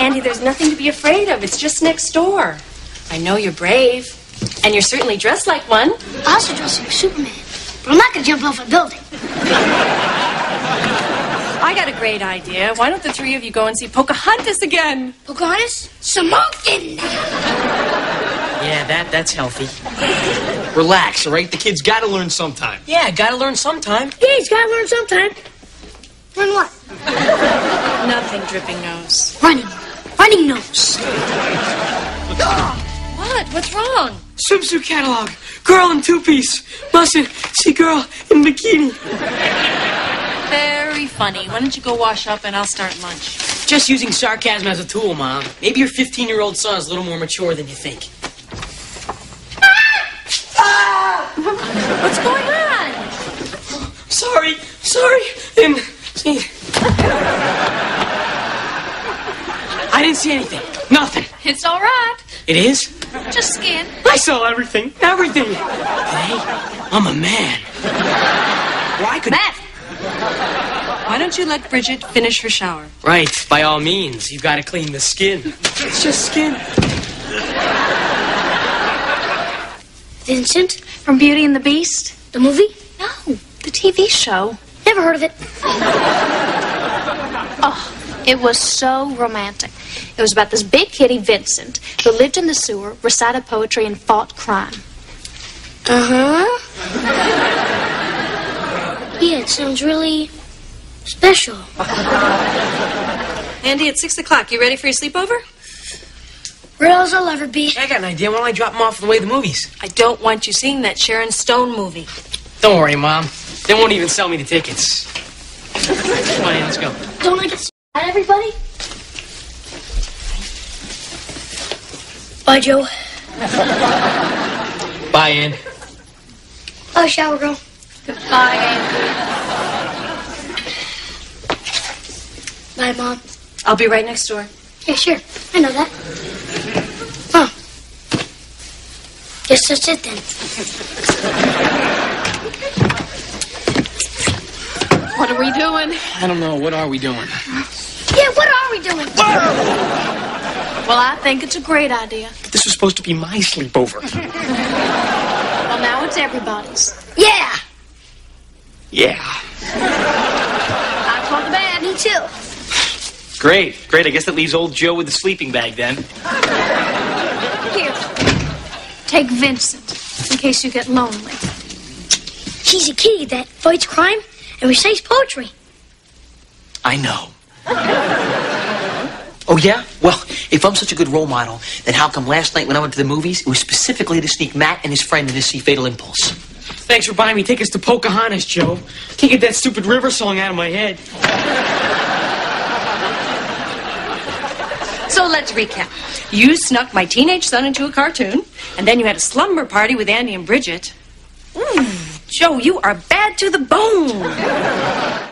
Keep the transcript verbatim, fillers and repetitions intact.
Andy, there's nothing to be afraid of. It's just next door. I know you're brave, and you're certainly dressed like one. I also dress like Superman, but I'm not going to jump off a building. I got a great idea. Why don't the three of you go and see Pocahontas again? Pocahontas? Smoking! Yeah, that, that's healthy. Relax, all right? The kid's got to learn sometime. Yeah, got to learn sometime. Yeah, he's got to learn sometime. Learn what? Nothing, dripping nose. Running. Running nose. What? What's wrong? Swimsuit catalog. Girl in two-piece. Mustn't see girl in bikini. Very funny. Why don't you go wash up and I'll start lunch? Just using sarcasm as a tool, Mom. Maybe your fifteen-year-old son is a little more mature than you think. Ah! What's going on? Sorry. Sorry. And... See? I didn't see anything. Nothing. It's all right. It is? Just skin. I saw everything. Everything. Hey, I'm a man. Why could... Matt! Why don't you let Bridget finish her shower? Right. By all means, you've got to clean the skin. It's just skin. Vincent? From Beauty and the Beast? The movie? No, the T V show. Never heard of it. Oh, it was so romantic. It was about this big kitty, Vincent, who lived in the sewer, recited poetry, and fought crime. Uh-huh. Yeah, it sounds really special. Andy, it's six o'clock. You ready for your sleepover? Where else I'll ever be. I got an idea. Why don't I drop him off on the way to the movies? I don't want you seeing that Sharon Stone movie. Don't worry, Mom. They won't even sell me the tickets. Come on, let's go. Don't I get s*** at everybody? Bye, Joe. Bye, Ann. Bye, shower girl. Goodbye, Ann. Bye, Mom. I'll be right next door. Yeah, sure. I know that. Huh. Guess that's it, then. What are we doing? I don't know. What are we doing? Yeah, what are we doing? Well, I think it's a great idea. But this was supposed to be my sleepover. Well, now it's everybody's. Yeah. Yeah. I caught the bag. Me too. Great. Great. I guess that leaves old Joe with the sleeping bag then. Here. Take Vincent in case you get lonely. He's a kitty that fights crime. And recites poetry. I know. Oh, yeah? Well, if I'm such a good role model, then how come last night when I went to the movies, it was specifically to sneak Matt and his friend in to see Fatal Impulse? Thanks for buying me tickets to Pocahontas, Joe. Can't get that stupid river song out of my head. So let's recap. You snuck my teenage son into a cartoon, and then you had a slumber party with Andy and Bridget. Ooh. Joe, you are bad to the bone.